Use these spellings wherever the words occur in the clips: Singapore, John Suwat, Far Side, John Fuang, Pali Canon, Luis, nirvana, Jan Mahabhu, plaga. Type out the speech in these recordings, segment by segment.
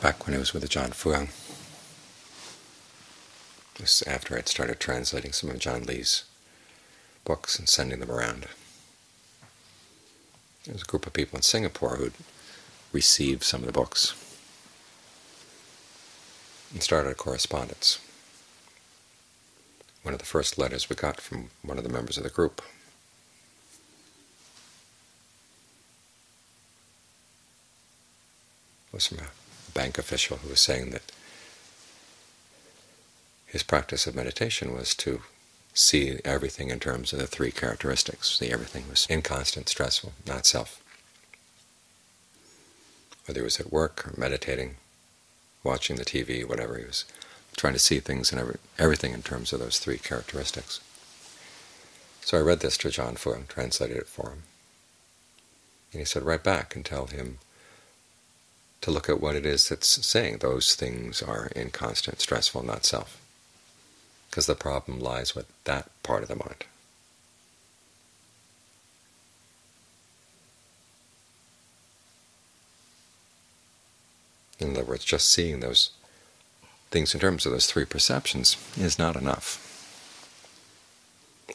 back when I was with John Fuang. This is after I'd started translating some of John Lee's books and sending them around. There was a group of people in Singapore who'd received some of the books and started a correspondence. One of the first letters we got from one of the members of the group was from a bank official who was saying that his practice of meditation was to see everything in terms of the three characteristics. See, everything was inconstant, stressful, not self. Whether he was at work or meditating, watching the TV, whatever, he was trying to see things and everything in terms of those three characteristics. So I read this to John Fuang, translated it for him, and he said, write back and tell him to look at what it is that's saying those things are inconstant, stressful, not self, because the problem lies with that part of the mind. In other words, just seeing those things in terms of those three perceptions is not enough.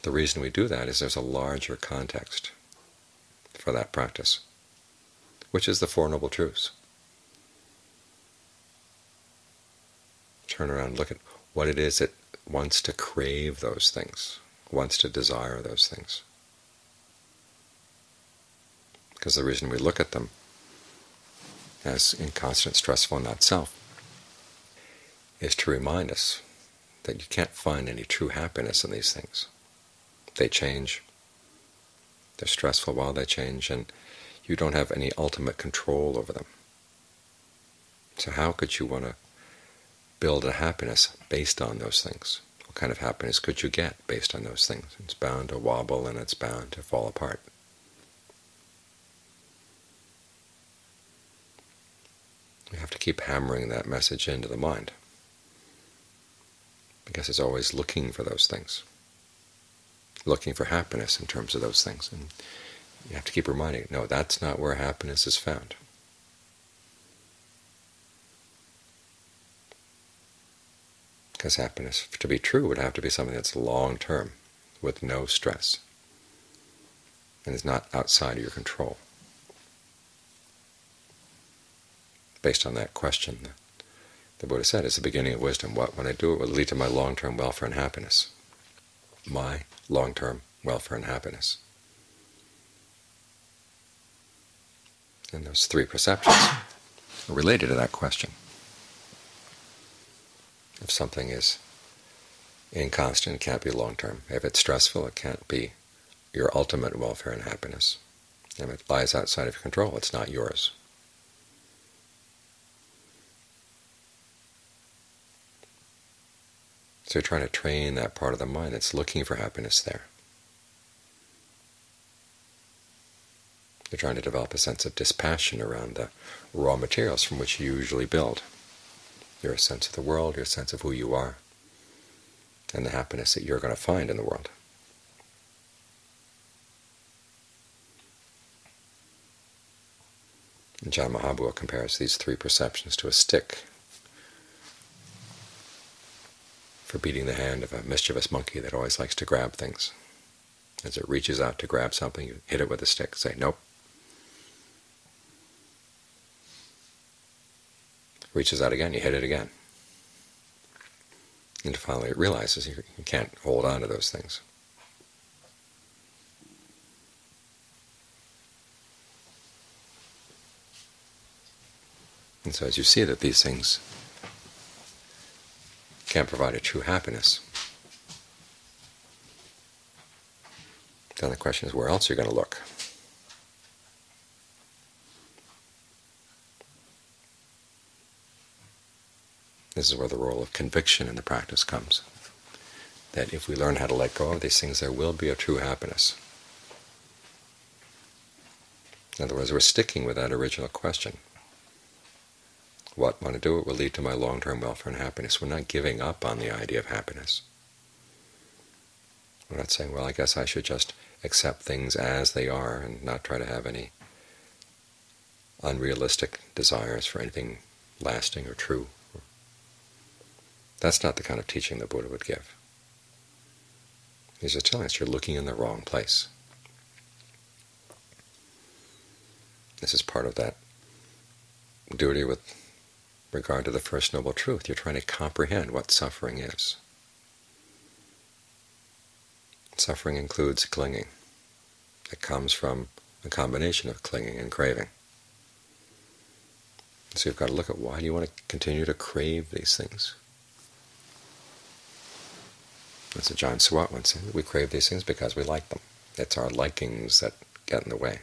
The reason we do that is there's a larger context for that practice, which is the Four Noble Truths. Turn around and look at what it is that wants to crave those things, wants to desire those things. Because the reason we look at them as inconstant, stressful, not self, is to remind us that you can't find any true happiness in these things. They change, they're stressful while they change, and you don't have any ultimate control over them. So how could you want to build a happiness based on those things? What kind of happiness could you get based on those things? It's bound to wobble and it's bound to fall apart. You have to keep hammering that message into the mind, because it's always looking for those things, looking for happiness in terms of those things. And you have to keep reminding it, no, that's not where happiness is found. Because happiness, to be true, would have to be something that's long-term, with no stress, and is not outside of your control. Based on that question, the Buddha said, it's the beginning of wisdom. What, when I do, it will lead to my long-term welfare and happiness. My long-term welfare and happiness. And those three perceptions are related to that question. If something is inconstant, it can't be long-term. If it's stressful, it can't be your ultimate welfare and happiness. If it lies outside of your control, it's not yours. So you're trying to train that part of the mind that's looking for happiness there. You're trying to develop a sense of dispassion around the raw materials from which you usually build. Your sense of the world, your sense of who you are, and the happiness that you're going to find in the world. And Jan Mahabhu compares these three perceptions to a stick for beating the hand of a mischievous monkey that always likes to grab things. As it reaches out to grab something, you hit it with a stick, say, nope. Reaches out again, you hit it again. And finally it realizes you can't hold on to those things. And so as you see that these things can't provide a true happiness, then the question is, where else are you going to look? This is where the role of conviction in the practice comes, that if we learn how to let go of these things, there will be a true happiness. In other words, we're sticking with that original question. What I want to do, it will lead to my long-term welfare and happiness. We're not giving up on the idea of happiness. We're not saying, well, I guess I should just accept things as they are and not try to have any unrealistic desires for anything lasting or true. That's not the kind of teaching the Buddha would give. He's just telling us you're looking in the wrong place. This is part of that duty with regard to the First Noble Truth. You're trying to comprehend what suffering is. Suffering includes clinging. It comes from a combination of clinging and craving. So you've got to look at, why do you want to continue to crave these things? That's what John Suwat once said. We crave these things because we like them. It's our likings that get in the way.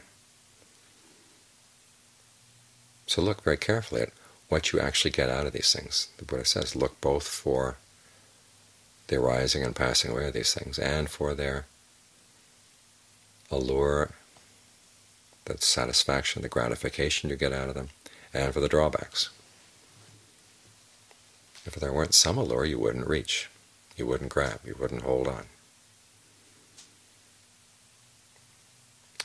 So look very carefully at what you actually get out of these things. The Buddha says, look both for the arising and passing away of these things and for their allure, the satisfaction, the gratification you get out of them, and for the drawbacks. If there weren't some allure, you wouldn't reach. You wouldn't grab, you wouldn't hold on.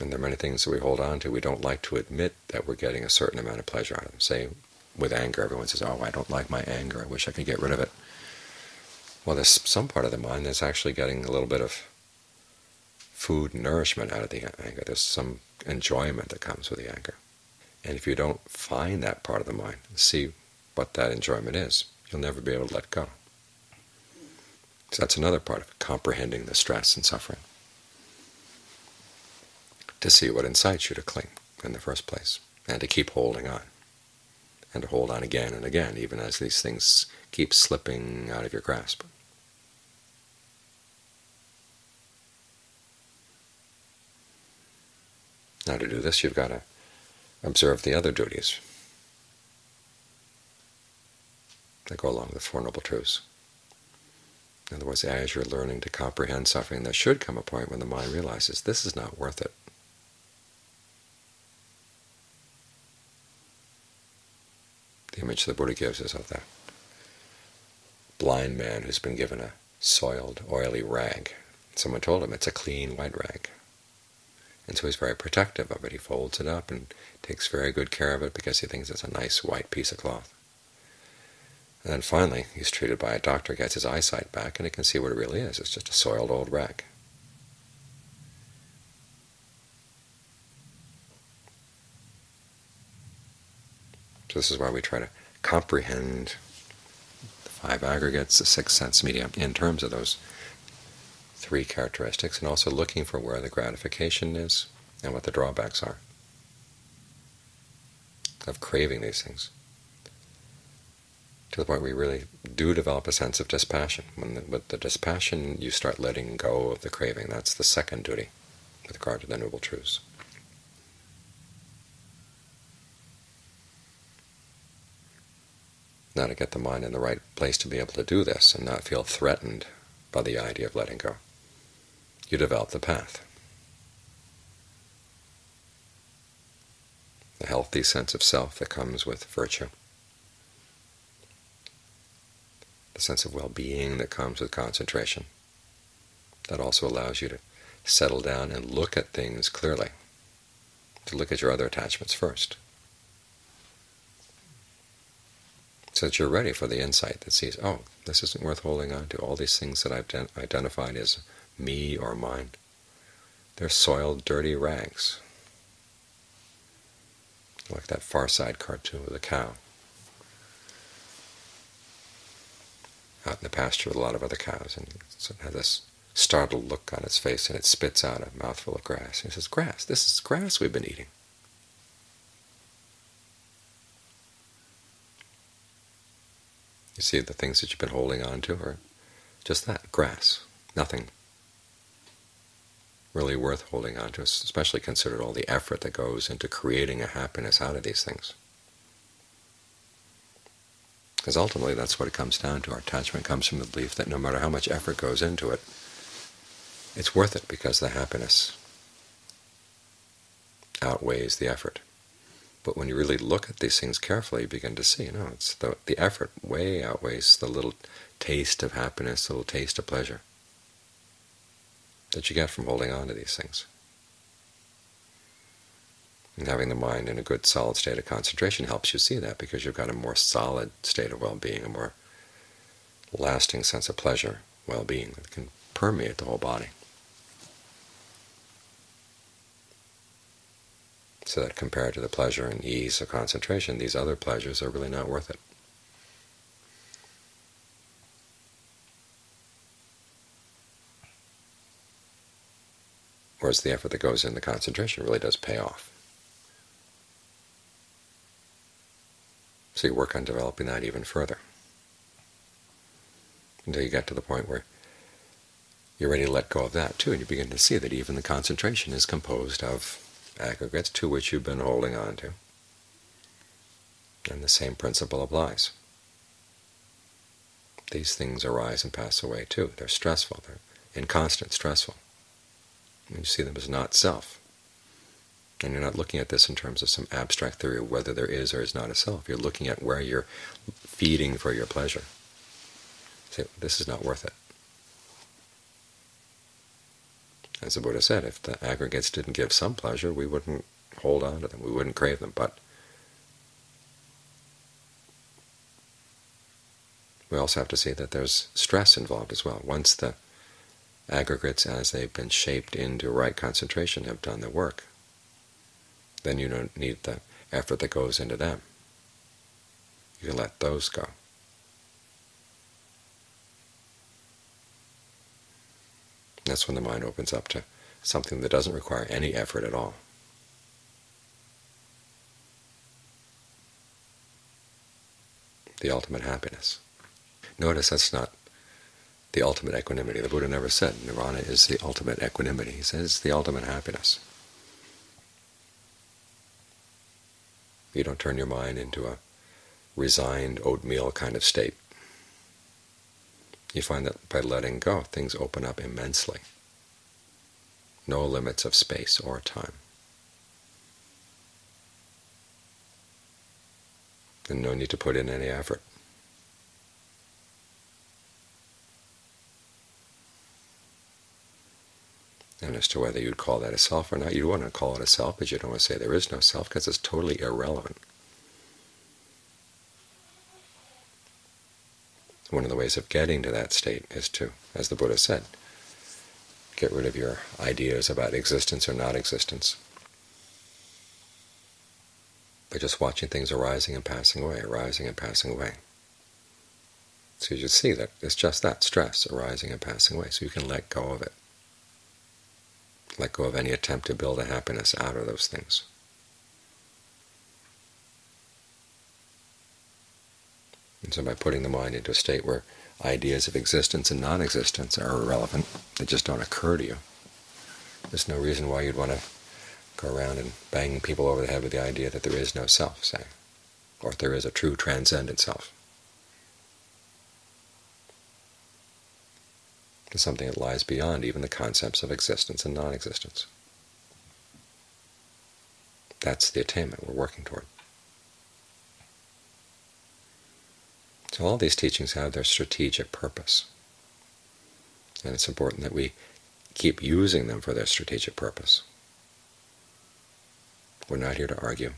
And there are many things that we hold on to. We don't like to admit that we're getting a certain amount of pleasure out of them. Say, with anger, everyone says, oh, I don't like my anger, I wish I could get rid of it. Well, there's some part of the mind that's actually getting a little bit of food and nourishment out of the anger. There's some enjoyment that comes with the anger. And if you don't find that part of the mind, see what that enjoyment is, you'll never be able to let go. So that's another part of comprehending the stress and suffering, to see what incites you to cling in the first place, and to keep holding on, and to hold on again and again, even as these things keep slipping out of your grasp. Now, to do this, you've got to observe the other duties that go along with the Four Noble Truths. In other words, as you're learning to comprehend suffering, there should come a point when the mind realizes this is not worth it. The image the Buddha gives is of that blind man who's been given a soiled, oily rag. Someone told him it's a clean, white rag. And so he's very protective of it. He folds it up and takes very good care of it because he thinks it's a nice, white piece of cloth. And then finally, he's treated by a doctor, gets his eyesight back, and he can see what it really is. It's just a soiled old rag. So this is why we try to comprehend the five aggregates, the six sense media, in terms of those three characteristics, and also looking for where the gratification is and what the drawbacks are of craving these things. To the point we really do develop a sense of dispassion. With the dispassion, you start letting go of the craving. That's the second duty with regard to the Noble Truths. Now, to get the mind in the right place to be able to do this and not feel threatened by the idea of letting go, you develop the path. The healthy sense of self that comes with virtue. The sense of well-being that comes with concentration. That also allows you to settle down and look at things clearly, to look at your other attachments first, so that you're ready for the insight that sees, oh, this isn't worth holding on to. All these things that I've identified as me or mine, they're soiled, dirty rags. Like that Far Side cartoon with the cow out in the pasture with a lot of other cows, and it has this startled look on its face, and it spits out a mouthful of grass. And it says, grass, this is grass we've been eating. You see, the things that you've been holding on to are just that, grass, nothing really worth holding on to, especially considered all the effort that goes into creating a happiness out of these things. Because ultimately that's what it comes down to. Our attachment comes from the belief that no matter how much effort goes into it, it's worth it because the happiness outweighs the effort. But when you really look at these things carefully, you begin to see, no, it's the effort way outweighs the little taste of happiness, the little taste of pleasure that you get from holding on to these things. And having the mind in a good solid state of concentration helps you see that, because you've got a more solid state of well-being, a more lasting sense of pleasure, well-being that can permeate the whole body. So that compared to the pleasure and ease of concentration, these other pleasures are really not worth it. Whereas the effort that goes into concentration really does pay off. So you work on developing that even further, until you get to the point where you're ready to let go of that too, and you begin to see that even the concentration is composed of aggregates to which you've been holding on to, and the same principle applies. These things arise and pass away too. They're stressful, they're inconstant, stressful. And you see them as not self. And you're not looking at this in terms of some abstract theory of whether there is or is not a self. You're looking at where you're feeding for your pleasure. Say, this is not worth it. As the Buddha said, if the aggregates didn't give some pleasure, we wouldn't hold on to them, we wouldn't crave them. But we also have to see that there's stress involved as well. Once the aggregates, as they've been shaped into right concentration, have done the work, then you don't need the effort that goes into them. You can let those go. That's when the mind opens up to something that doesn't require any effort at all. The ultimate happiness. Notice that's not the ultimate equanimity. The Buddha never said nirvana is the ultimate equanimity. He says it's the ultimate happiness. You don't turn your mind into a resigned oatmeal kind of state. You find that by letting go, things open up immensely. No limits of space or time. And no need to put in any effort. And as to whether you'd call that a self or not, you want to call it a self, but you don't want to say there is no self, because it's totally irrelevant. One of the ways of getting to that state is to, as the Buddha said, get rid of your ideas about existence or non-existence by just watching things arising and passing away, arising and passing away. So you see that it's just that, stress arising and passing away, so you can let go of it. Let go of any attempt to build a happiness out of those things. And so by putting the mind into a state where ideas of existence and non-existence are irrelevant, they just don't occur to you, there's no reason why you'd want to go around and bang people over the head with the idea that there is no self, say, or if there is a true transcendent self. It's something that lies beyond even the concepts of existence and non-existence. That's the attainment we're working toward. So all these teachings have their strategic purpose, and it's important that we keep using them for their strategic purpose. We're not here to argue.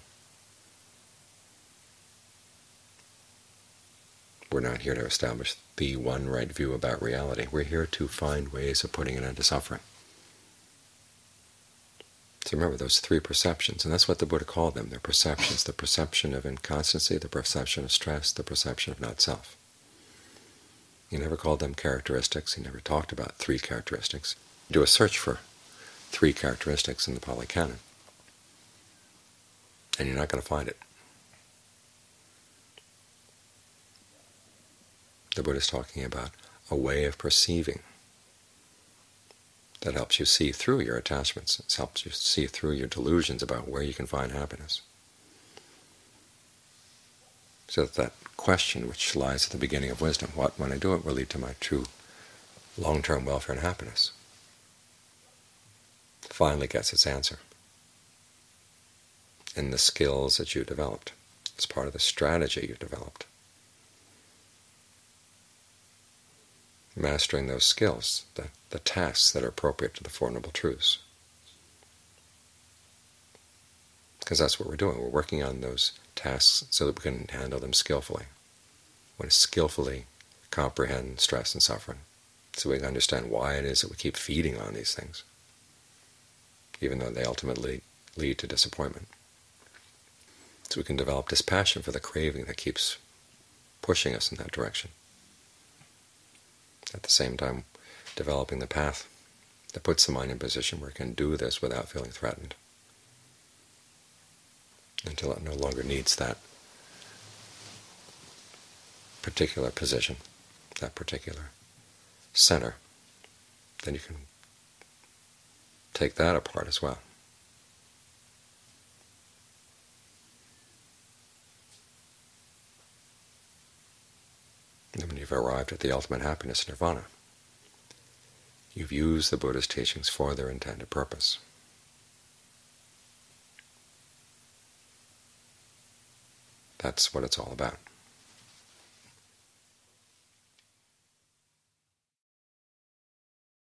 We're not here to establish the one right view about reality. We're here to find ways of putting an end to suffering. So remember those three perceptions, and that's what the Buddha called them, their perceptions: the perception of inconstancy, the perception of stress, the perception of not-self. He never called them characteristics. He never talked about three characteristics. You do a search for three characteristics in the Pali Canon, and you're not going to find it. The Buddha is talking about a way of perceiving that helps you see through your attachments. It helps you see through your delusions about where you can find happiness. So that question which lies at the beginning of wisdom, what, when I do it, will lead to my true long-term welfare and happiness, finally gets its answer in the skills that you developed. It's part of the strategy you developed. Mastering those skills, the tasks that are appropriate to the Four Noble Truths, because that's what we're doing. We're working on those tasks so that we can handle them skillfully. We want to skillfully comprehend stress and suffering, so we can understand why it is that we keep feeding on these things, even though they ultimately lead to disappointment. So we can develop dispassion for the craving that keeps pushing us in that direction. At the same time, developing the path that puts the mind in a position where it can do this without feeling threatened, until it no longer needs that particular position, that particular center. Then you can take that apart as well. And when you've arrived at the ultimate happiness, nirvana, you've used the Buddha's teachings for their intended purpose. That's what it's all about.